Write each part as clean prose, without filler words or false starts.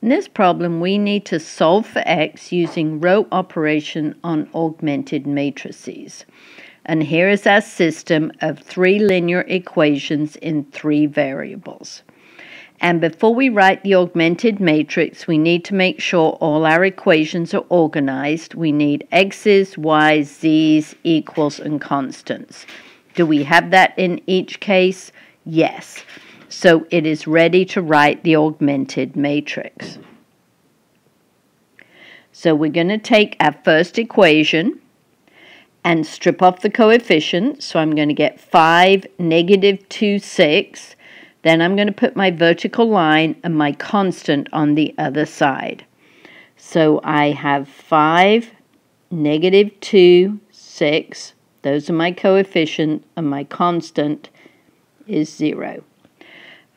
In this problem, we need to solve for x using row operation on augmented matrices. And here is our system of three linear equations in three variables. And before we write the augmented matrix, we need to make sure all our equations are organized. We need x's, y's, z's, equals, and constants. Do we have that in each case? Yes. So it is ready to write the augmented matrix. So we're going to take our first equation and strip off the coefficients. So I'm going to get 5, negative 2, 6. Then I'm going to put my vertical line and my constant on the other side. So I have 5, negative 2, 6. Those are my coefficient, and my constant is 0.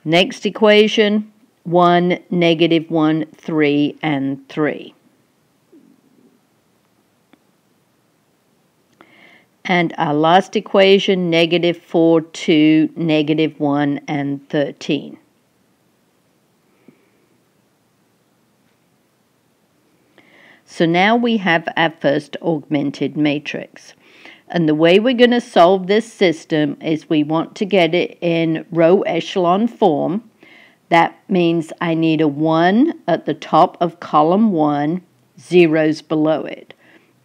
Next equation, 1, negative 1, 3, and 3. And our last equation, negative 4, 2, negative 1, and 13. So now we have our first augmented matrix. And the way we're going to solve this system is we want to get it in row echelon form. That means I need a 1 at the top of column 1, zeros below it.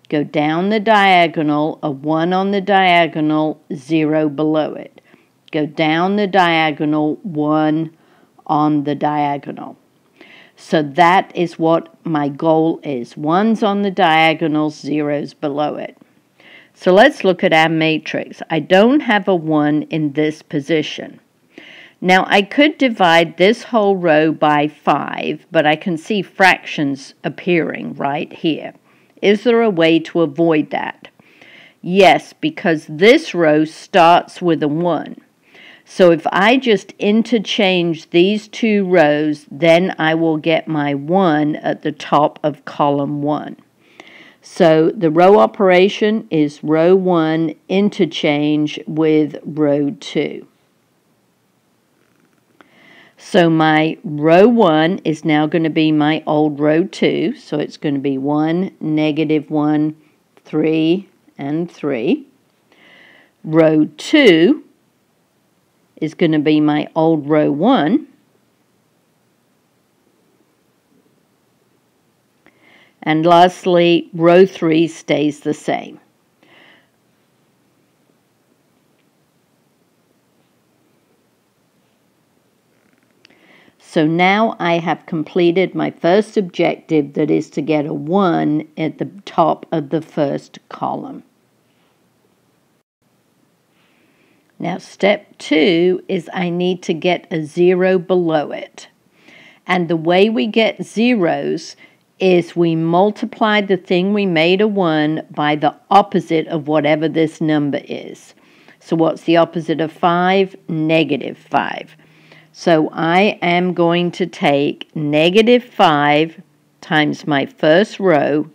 Go down the diagonal, a 1 on the diagonal, 0 below it. Go down the diagonal, 1 on the diagonal. So that is what my goal is. 1's on the diagonal, 0's below it. So let's look at our matrix. I don't have a 1 in this position. Now I could divide this whole row by 5, but I can see fractions appearing right here. Is there a way to avoid that? Yes, because this row starts with a 1. So if I just interchange these two rows, then I will get my 1 at the top of column 1. So the row operation is row 1 interchange with row 2. So my row 1 is now going to be my old row 2. So it's going to be 1, negative 1, 3, and 3. Row 2 is going to be my old row 1. And lastly, row 3 stays the same. So now I have completed my first objective, that is to get a 1 at the top of the first column. Now step 2 is I need to get a 0 below it. And the way we get zeros is we multiply the thing we made a 1 by the opposite of whatever this number is. So what's the opposite of 5? Negative 5. So I am going to take negative 5 times my first row,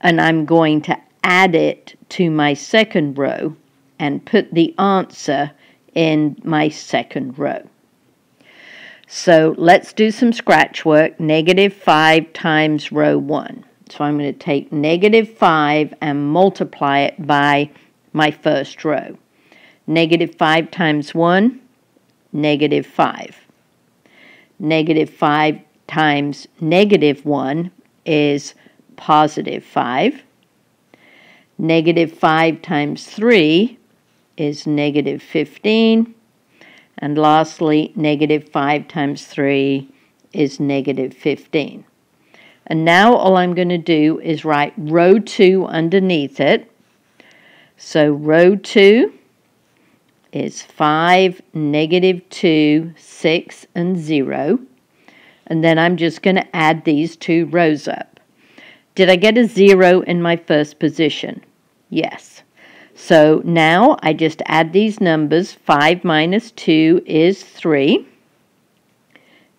and I'm going to add it to my second row and put the answer in my second row. So let's do some scratch work. Negative 5 times row 1. So I'm going to take negative 5 and multiply it by my first row. Negative 5 times 1, negative 5. Negative 5 times negative 1 is positive 5. Negative 5 times 3 is negative 15. And lastly, negative 5 times 3 is negative 15. And now all I'm going to do is write row 2 underneath it. So row 2 is 5, negative 2, 6, and 0. And then I'm just going to add these two rows up. Did I get a 0 in my first position? Yes. So now I just add these numbers. 5 minus 2 is 3.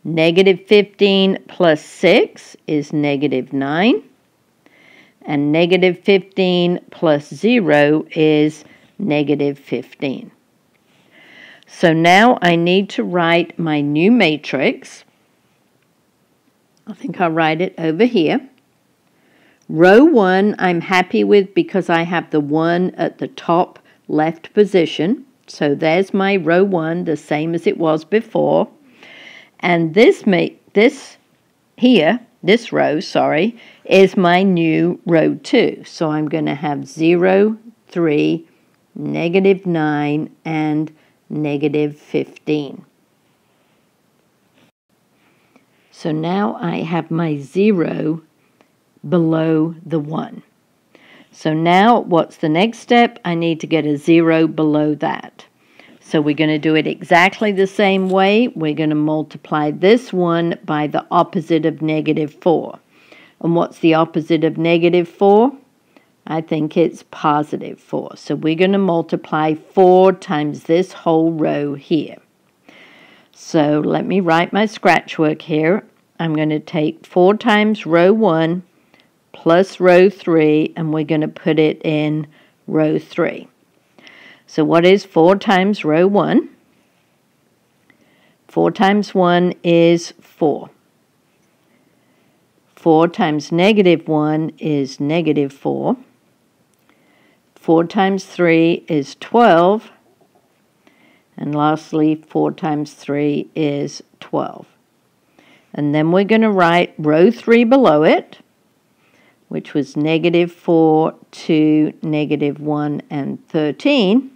Negative 15 plus 6 is negative 9. And negative 15 plus 0 is negative 15. So now I need to write my new matrix. I think I'll write it over here. Row 1 I'm happy with because I have the 1 at the top left position. So there's my row 1, the same as it was before. And this row is my new row 2. So I'm going to have 0, 3, negative 9, and negative 15. So now I have my 0 below the 1. So now what's the next step? I need to get a 0 below that. So we're going to do it exactly the same way. We're going to multiply this one by the opposite of negative 4. And what's the opposite of negative 4? I think it's positive 4. So we're going to multiply 4 times this whole row here. So let me write my scratch work here. I'm going to take 4 times row 1 plus row 3, and we're going to put it in row 3. So what is 4 times row 1? 4 times 1 is 4. 4 times negative 1 is negative 4. 4 times 3 is 12. And lastly, 4 times 3 is 12. And then we're going to write row 3 below it, which was negative 4, 2, negative 1, and 13.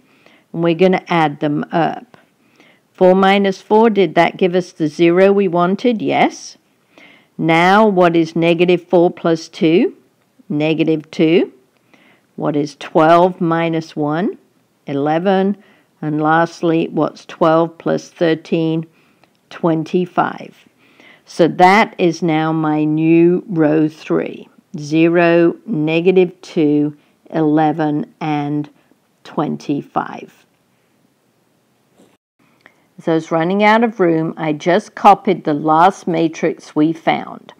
And we're going to add them up. 4 minus 4, did that give us the 0 we wanted? Yes. Now, what is negative 4 plus 2? Negative 2. What is 12 minus 1? 11. And lastly, what's 12 plus 13? 25. So that is now my new row 3. 0, negative 2, 11, and 25. As I was running out of room, I just copied the last matrix we found.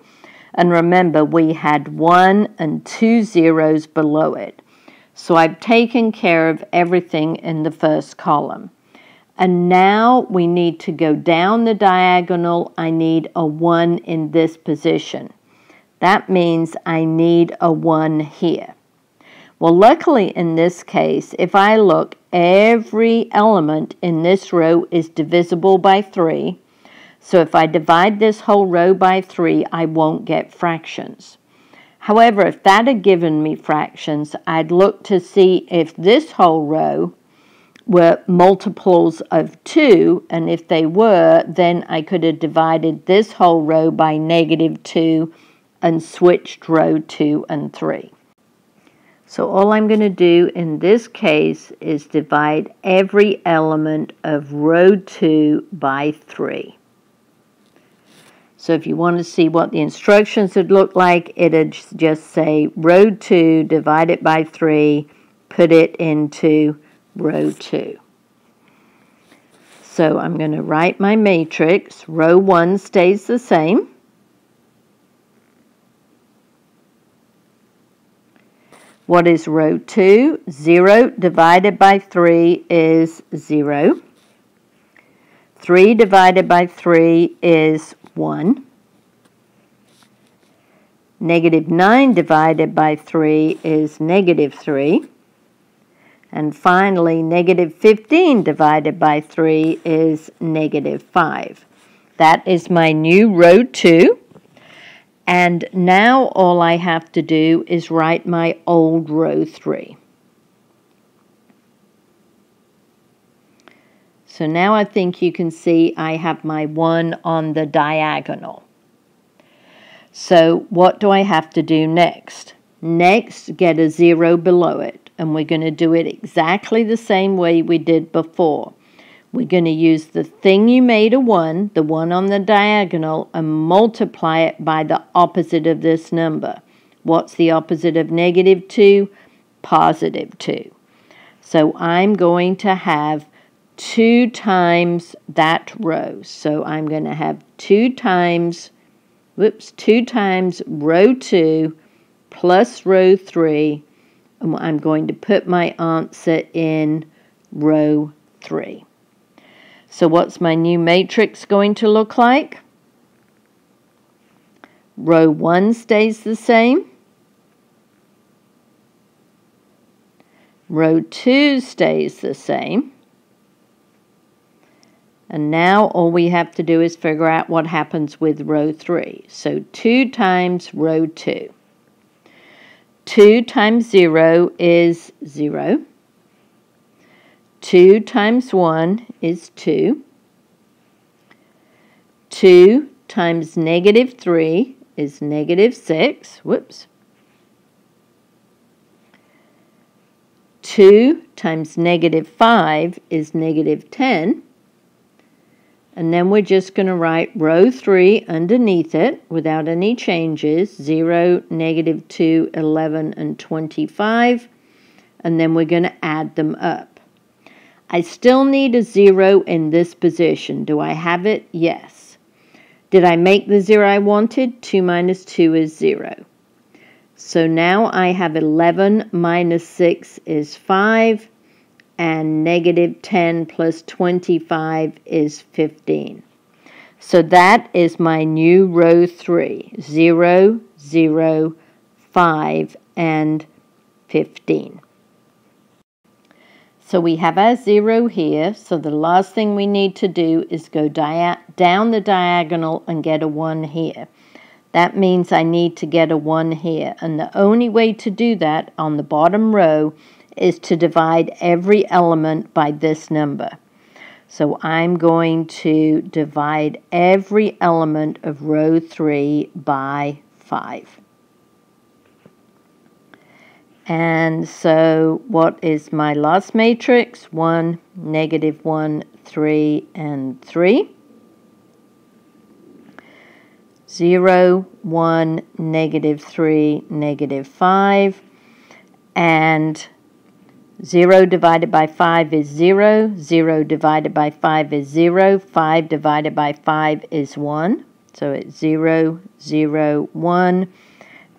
And remember, we had 1 and 2 zeros below it. So I've taken care of everything in the first column. And now we need to go down the diagonal. I need a 1 in this position. That means I need a 1 here. Well, luckily in this case, if I look, every element in this row is divisible by 3. So if I divide this whole row by 3, I won't get fractions. However, if that had given me fractions, I'd look to see if this whole row were multiples of 2, and if they were, then I could have divided this whole row by negative 2 and switched row 2 and 3. So all I'm going to do in this case is divide every element of row 2 by 3. So if you want to see what the instructions would look like, it'd just say row 2, divide it by 3, put it into row 2. So I'm going to write my matrix. Row 1 stays the same. What is row 2? 0 divided by 3 is 0. 3 divided by 3 is 1. Negative 9 divided by 3 is negative 3. And finally, negative 15 divided by 3 is negative 5. That is my new row 2. And now all I have to do is write my old row 3. So now I think you can see I have my 1 on the diagonal. So what do I have to do next? Next, get a 0 below it. And we're going to do it exactly the same way we did before. We're going to use the thing you made a 1, the 1 on the diagonal, and multiply it by the opposite of this number. What's the opposite of negative 2? Positive 2. So I'm going to have 2 times that row. So I'm going to have 2 times row 2 plus row 3. And I'm going to put my answer in row 3. So what's my new matrix going to look like? Row 1 stays the same. Row 2 stays the same. And now all we have to do is figure out what happens with row 3. So 2 times row 2. 2 times 0 is 0. 2 times 1 is 2. 2 times negative 3 is negative 6. Whoops. 2 times negative 5 is negative 10. And then we're just going to write row 3 underneath it without any changes, 0, negative 2, 11, and 25. And then we're going to add them up. I still need a 0 in this position. Do I have it? Yes. Did I make the 0 I wanted? 2 minus 2 is 0. So now I have 11 minus 6 is 5. And negative 10 plus 25 is 15. So that is my new row 3, 0, 0, 5, and 15. So we have our 0 here. So the last thing we need to do is go down the diagonal and get a 1 here. That means I need to get a 1 here. And the only way to do that on the bottom row is to divide every element by this number. So I'm going to divide every element of row 3 by 5. And so what is my last matrix? 1, negative 1, 3, and 3. 0, 1, negative 3, negative 5. And 0 divided by 5 is 0, 0 divided by 5 is 0, 5 divided by 5 is 1. So it's 0, 0, 1.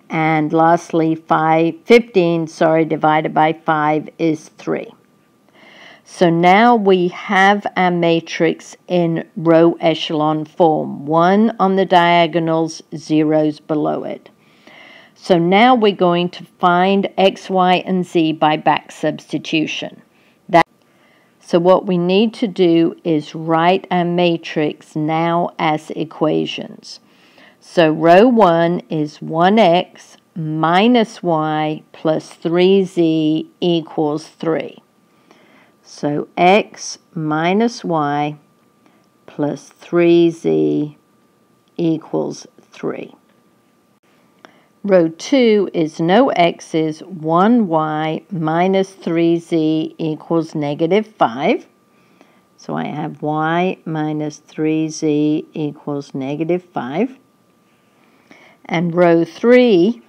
And lastly, 15 divided by 5 is 3. So now we have our matrix in row echelon form. 1 on the diagonals, 0's below it. So now we're going to find x, y, and z by back substitution. So what we need to do is write our matrix now as equations. So row 1 is 1x minus y plus 3z equals 3. So x minus y plus 3z equals 3. Row 2 is no x's, 1y minus 3z equals negative 5. So I have y minus 3z equals negative 5. And row 3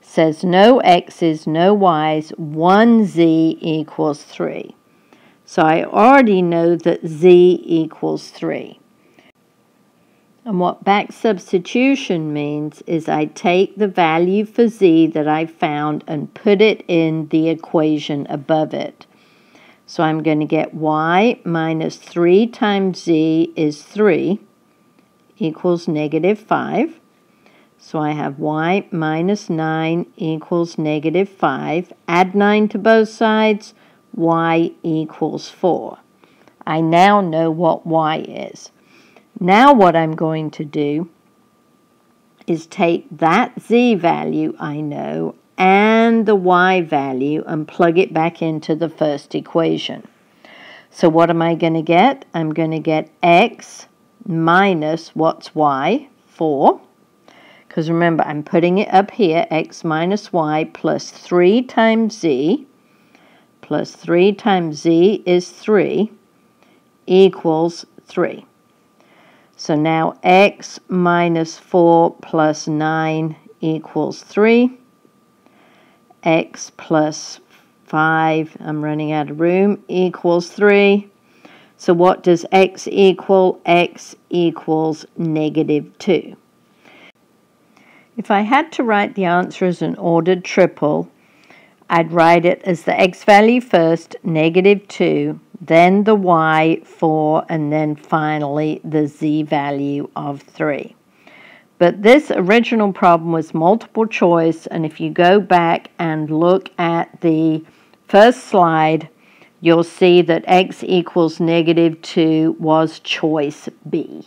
says no x's, no y's, 1z equals 3. So I already know that z equals 3. And what back substitution means is I take the value for z that I found and put it in the equation above it. So I'm going to get y minus 3 times z is 3 equals negative 5. So I have y minus 9 equals negative 5. Add 9 to both sides, y equals 4. I now know what y is. Now what I'm going to do is take that z value I know and the y value and plug it back into the first equation. So what am I going to get? I'm going to get x minus what's y? 4. Because remember, I'm putting it up here, x minus y plus 3 times z, plus 3 times z is 3, equals 3. So now x minus 4 plus 9 equals 3. X plus 5, I'm running out of room, equals 3. So what does x equal? X equals negative 2. If I had to write the answer as an ordered triple, I'd write it as the x value first, negative 2, then the y, 4, and then finally the z value of 3. But this original problem was multiple choice, and if you go back and look at the first slide, you'll see that x equals -2 was choice B.